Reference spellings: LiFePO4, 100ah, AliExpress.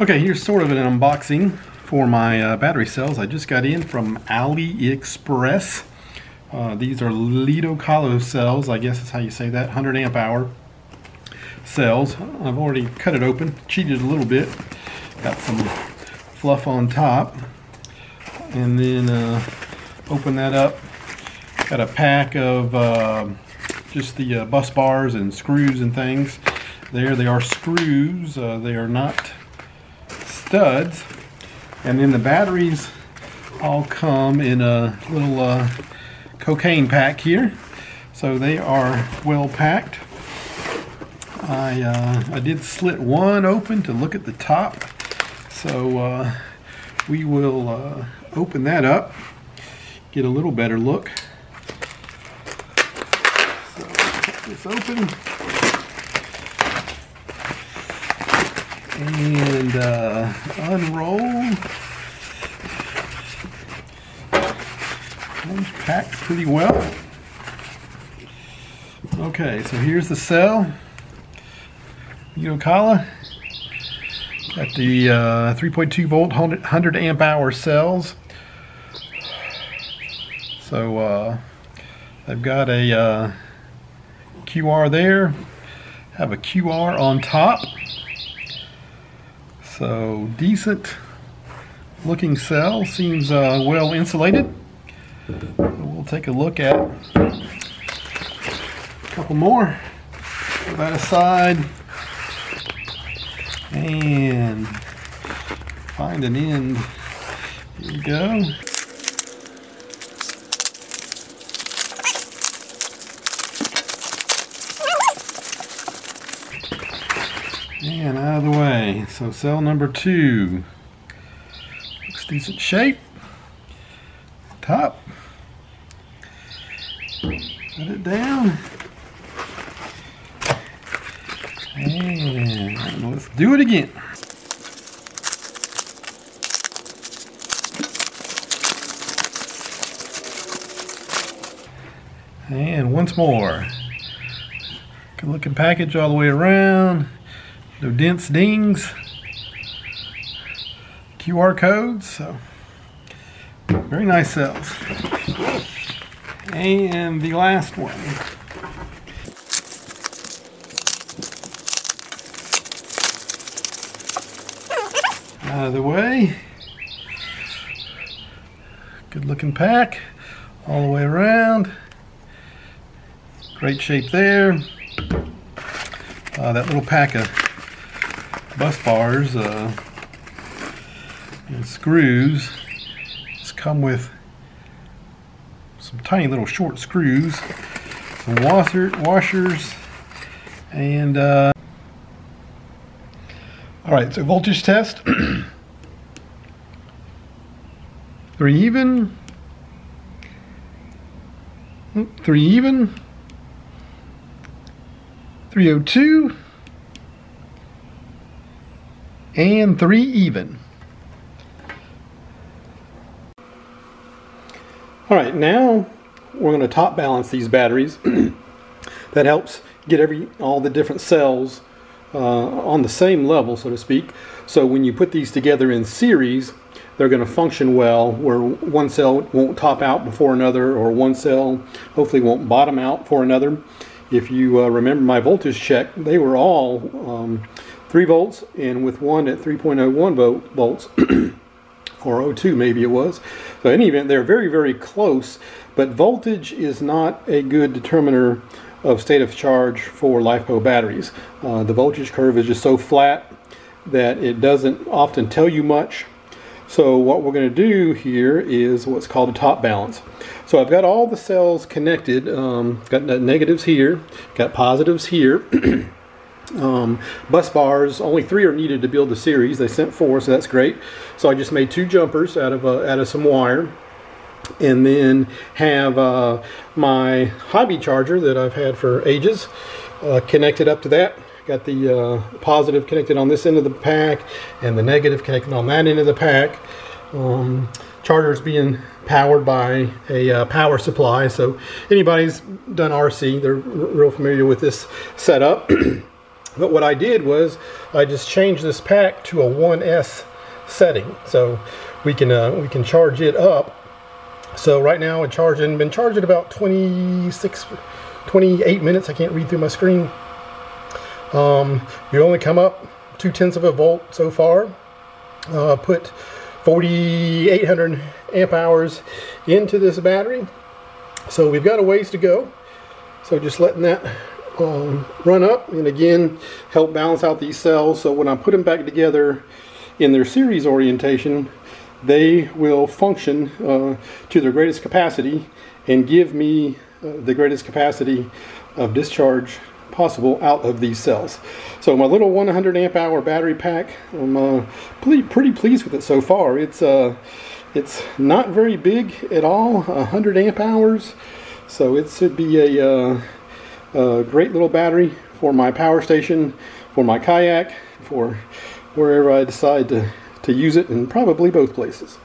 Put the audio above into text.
Okay, here's sort of an unboxing for my battery cells I just got in from AliExpress. These are LiFePO4 cells, I guess is how you say that, 100 amp hour cells. I've already cut it open, cheated a little bit, got some fluff on top, and then open that up. Got a pack of just the bus bars and screws and things. There they are, screws, they are not studs. And then the batteries all come in a little cocaine pack here, so they are well packed. I did slit one open to look at the top, so we will open that up, get a little better look. So cut this open, and unroll. One's packed pretty well. Okay, so here's the cell. LiFePO4. Got the 3.2 volt 100 amp hour cells. So I've got a QR there. Have a QR on top. So decent looking cell, seems well insulated. We'll take a look at a couple more. Put that aside and find an end. Here we go. And out of the way. So cell number 2 looks decent shape. Top. Put it down. And let's do it again. And once more. Good looking package all the way around. No dents, dings, QR codes, so very nice cells. And the last one. Out of the way. Good looking pack all the way around. Great shape there. That little pack of bus bars and screws just come with some tiny little short screws, some washers, and alright, so voltage test. three even 302 and 3 even. Alright, now we're going to top balance these batteries. That helps get all the different cells on the same level, so to speak. So when you put these together in series, they're going to function well, where one cell won't top out before another, or one cell hopefully won't bottom out for another. If you remember my voltage check, they were all 3 volts, and with one at 3.01 volts, or 02 maybe it was. So in any event, they're very, very close, but voltage is not a good determiner of state of charge for LiFePO batteries. The voltage curve is just so flat that it doesn't often tell you much. So what we're going to do here is what's called a top balance. So I've got all the cells connected, got negatives here, got positives here. Bus bars, only 3 are needed to build the series. They sent 4, so that's great. So I just made 2 jumpers out of some wire, and then have my hobby charger that I've had for ages connected up to that. Got the positive connected on this end of the pack, and the negative connected on that end of the pack. Charger's being powered by a power supply, so anybody's done RC, they're real familiar with this setup. But what I did was I just changed this pack to a 1S setting, so we can charge it up. So right now I'm charging, been charging about 28 minutes. I can't read through my screen. You only come up 0.2 volt so far. Put 4,800 amp hours into this battery, so we've got a ways to go. So just letting that run up, and again help balance out these cells, so when I put them back together in their series orientation, they will function to their greatest capacity and give me the greatest capacity of discharge possible out of these cells. So my little 100 amp hour battery pack, I'm pretty pleased with it so far. It's not very big at all, 100 amp hours, so it should be a great little battery for my power station, for my kayak, for wherever I decide to use it, and probably both places.